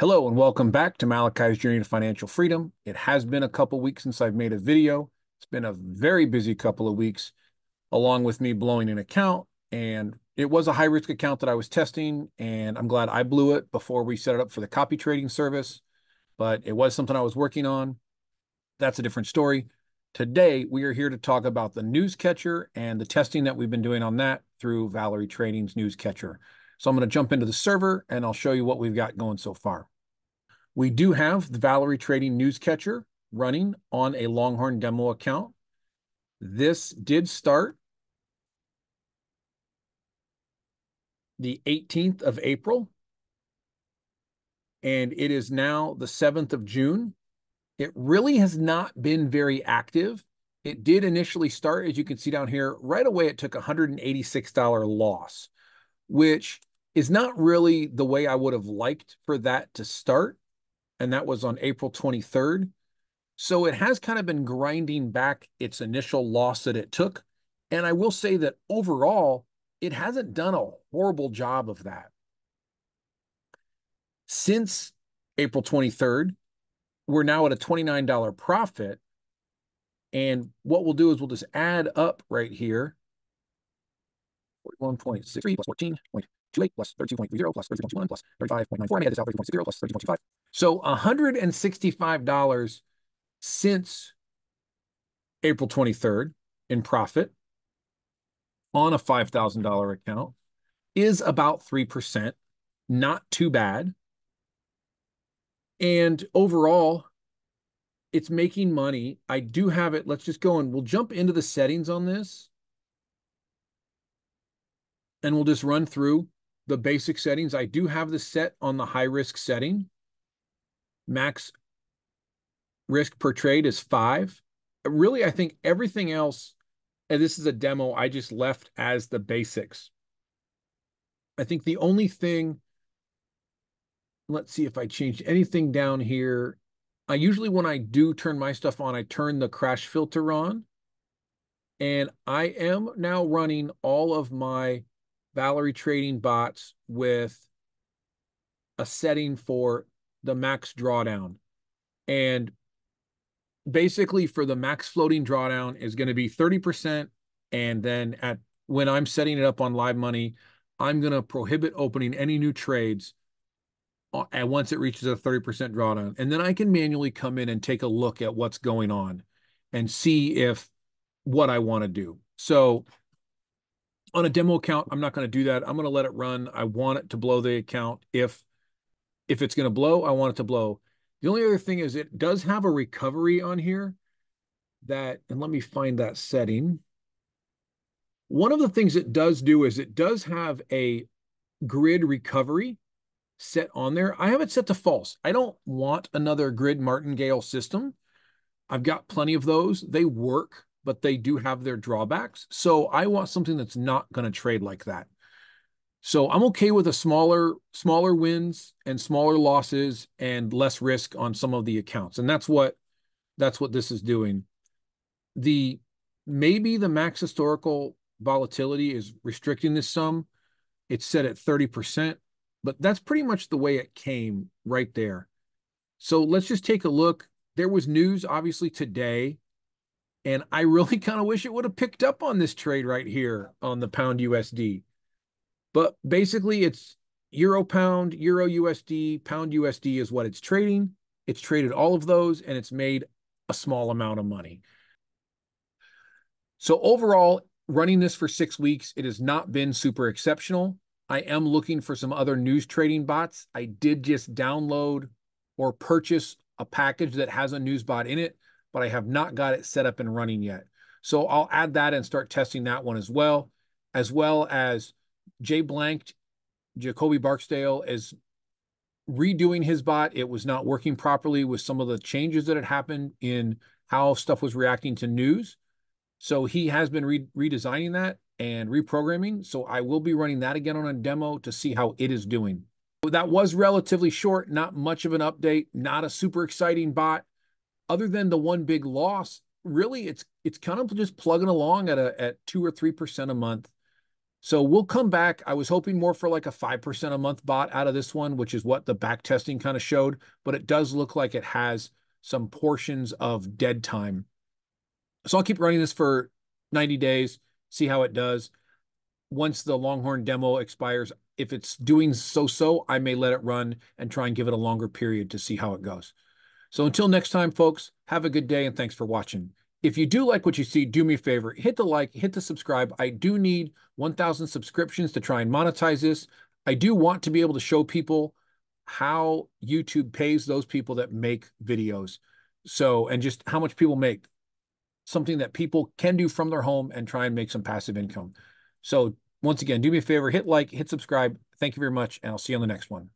Hello and welcome back to Malachi's Journey to Financial Freedom. It has been a couple weeks since I've made a video. It's been a very busy couple of weeks, along with me blowing an account. And it was a high-risk account that I was testing, and I'm glad I blew it before we set it up for the copy trading service. But it was something I was working on. That's a different story. Today, we are here to talk about the News Catcher and the testing that we've been doing on that through Valery Trading's News Catcher. So I'm going to jump into the server and I'll show you what we've got going so far. We do have the Valery Trading News Catcher running on a Longhorn demo account. This did start the 18th of April, and it is now the 7th of June. It really has not been very active. It did initially start, as you can see down here, right away it took a $186 loss, which is not really the way I would have liked for that to start. And that was on April 23rd. So it has kind of been grinding back its initial loss that it took. And I will say that overall, it hasn't done a horrible job of that. Since April 23rd, we're now at a $29 profit. And what we'll do is we'll just add up right here. 41.63 plus 14.28 plus 32.30 plus 32.21 plus 35.94. I had this out 30.60 plus 32.25. So $165 since April 23rd in profit on a $5,000 account is about 3%. Not too bad. And overall, it's making money. I do have it. Let's just go and we'll jump into the settings on this. And we'll just run through the basic settings. I do have this set on the high risk setting. Max risk per trade is 5. Really, I think everything else, and this is a demo, I just left as the basics. I think the only thing, let's see if I changed anything down here. I usually, when I do turn my stuff on, I turn the crash filter on. And I am now running all of my Valery Trading bots with a setting for the max drawdown. And basically for the max floating drawdown is going to be 30%. And then when I'm setting it up on Live Money, I'm going to prohibit opening any new trades and once it reaches a 30% drawdown. And then I can manually come in and take a look at what's going on and see if what I want to do. So on a demo account, I'm not going to do that. I'm going to let it run. I want it to blow the account. If it's going to blow, I want it to blow. The only other thing is it does have a recovery on here that, and let me find that setting. One of the things it does do is it does have a grid recovery set on there. I have it set to false. I don't want another grid martingale system. I've got plenty of those. They work, but they do have their drawbacks. So I want something that's not going to trade like that. So I'm okay with a smaller wins and smaller losses and less risk on some of the accounts. And that's what this is doing. Maybe the max historical volatility is restricting this some. It's set at 30%, but that's pretty much the way it came right there. So let's just take a look. There was news obviously today. And I really kind of wish it would have picked up on this trade right here on the pound USD. But basically it's euro pound, euro USD, pound USD is what it's trading. It's traded all of those and it's made a small amount of money. So overall, running this for 6 weeks, it has not been super exceptional. I am looking for some other news trading bots. I did just download or purchase a package that has a news bot in it, but I have not got it set up and running yet. So I'll add that and start testing that one as well as J Blanked, Jacoby Barksdale is redoing his bot. It was not working properly with some of the changes that had happened in how stuff was reacting to news. So he has been redesigning that and reprogramming. So I will be running that again on a demo to see how it is doing. So that was relatively short, not much of an update, not a super exciting bot. Other than the one big loss, really, it's kind of just plugging along at 2 or 3% a month. So we'll come back. I was hoping more for like a 5% a month bot out of this one, which is what the back testing kind of showed, but it does look like it has some portions of dead time. So I'll keep running this for 90 days, see how it does. Once the Longhorn demo expires, if it's doing so-so, I may let it run and try and give it a longer period to see how it goes. So until next time, folks, have a good day and thanks for watching. If you do like what you see, do me a favor, hit the like, hit the subscribe. I do need 1,000 subscriptions to try and monetize this. I do want to be able to show people how YouTube pays those people that make videos. So, and just how much people make, something that people can do from their home and try and make some passive income. So once again, do me a favor, hit like, hit subscribe. Thank you very much. And I'll see you on the next one.